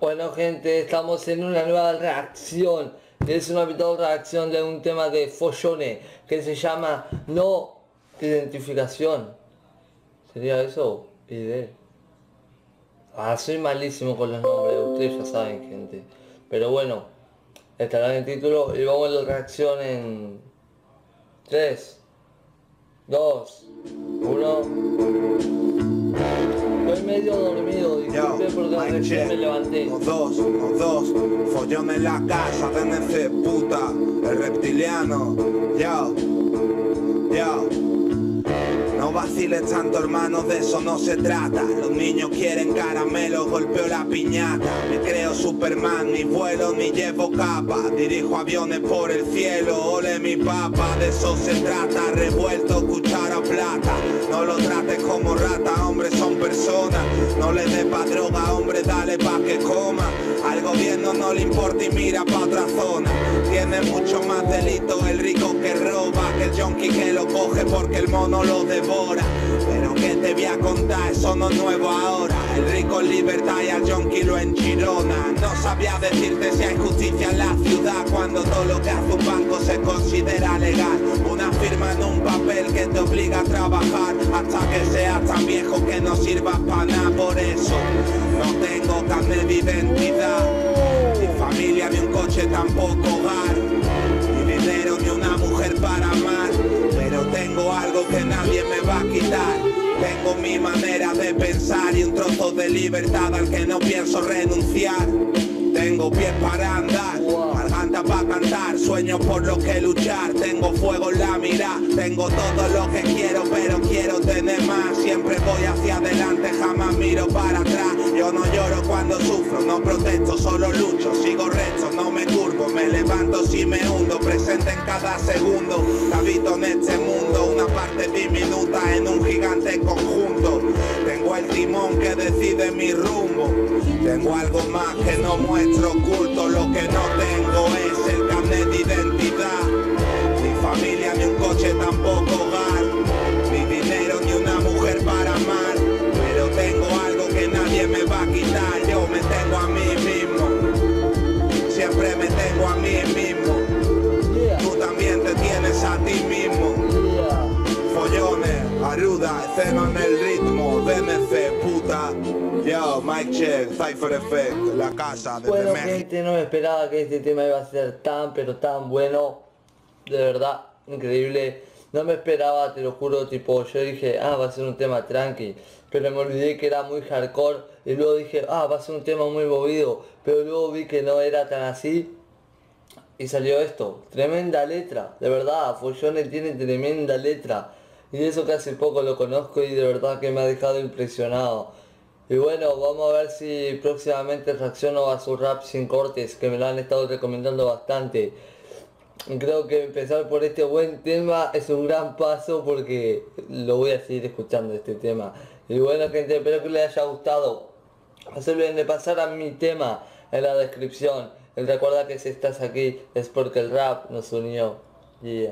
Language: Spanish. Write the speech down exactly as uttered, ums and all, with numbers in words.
Bueno gente, estamos en una nueva reacción. Es una habitual reacción de un tema de Foyone que se llama No Identificación. ¿Sería eso? Idea. Ah, soy malísimo con los nombres, ustedes ya saben gente. Pero bueno, estará en el título y vamos a la reacción en tres, dos, uno. Estoy medio dormido, disculpe porque recién me levanté. O dos, o dos, Foyone en la casa, D M C, puta, el reptiliano. Yo, yo. No vaciles tanto hermano, de eso no se trata. Los niños quieren caramelo, golpeo la piñata. Me creo Superman, ni vuelo ni llevo capa. Dirijo aviones por el cielo, ole mi papa. De eso se trata, revuelto, cuchara, plata. No lo trates como rata, hombre, son personas. No le des pa' droga, hombre, dale pa' que coma. Al gobierno no le importa y mira pa' otra zona. Tiene mucho más delito el rico que roba que el yonki que lo coge porque el mono lo devora. Pero que te voy a contar, eso no es nuevo ahora. El rico en libertad y al yonki lo en Girona. No sabía decirte si hay justicia en la ciudad cuando todo lo que hace un banco se considera legal. Una firma en un papel que te obliga a trabajar hasta que seas tan viejo que no sirvas para nada. Por eso no tengo carnet de identidad, ni familia, ni un coche, tampoco hogar, ni dinero, ni una mujer para amar. Tengo algo que nadie me va a quitar. Tengo mi manera de pensar y un trozo de libertad al que no pienso renunciar. Tengo pies para andar, garganta para cantar, sueños por los que luchar. Tengo fuego en la mirada, tengo todo lo que quiero, pero quiero tener más. Siempre voy hacia adelante, jamás miro para atrás. Yo no lloro cuando sufro, no protesto, solo lucho. Sigo recto, no me curvo, me levanto si me hundo. Presente en cada segundo, habito en este mundo. Una parte diminuta en un gigante conjunto. Tengo el timón que decide mi rumbo. Tengo algo más que no muestro oculto. Lo que no tengo es el carnet de identidad. Ni familia, ni un coche, tampoco hogar. Ni dinero, ni una mujer para amar. Pero tengo algo que nadie me va a quitar. Yo me tengo a mí mismo. Siempre me tengo a mí mismo. Yeah. Tú también te tienes a ti mismo. Yeah. Foyone, Aruda, escena en el ritmo, D M C, puta. Yo, mic check, Cypher Effect, la casa de México. Bueno gente, no me esperaba que este tema iba a ser tan pero tan bueno. De verdad, increíble. No me esperaba, te lo juro, tipo, yo dije, ah, va a ser un tema tranqui. Pero me olvidé que era muy hardcore. Y luego dije, ah, va a ser un tema muy movido. Pero luego vi que no era tan así. Y salió esto. Tremenda letra, de verdad, Foyone tiene tremenda letra. Y eso que hace poco lo conozco y de verdad que me ha dejado impresionado. Y bueno, vamos a ver si próximamente reacciono a su rap sin cortes, que me lo han estado recomendando bastante. Creo que empezar por este buen tema es un gran paso porque lo voy a seguir escuchando este tema. Y bueno gente, espero que les haya gustado. No se olviden de pasar a mi tema en la descripción. Y recuerda que si estás aquí es porque el rap nos unió. Yeah.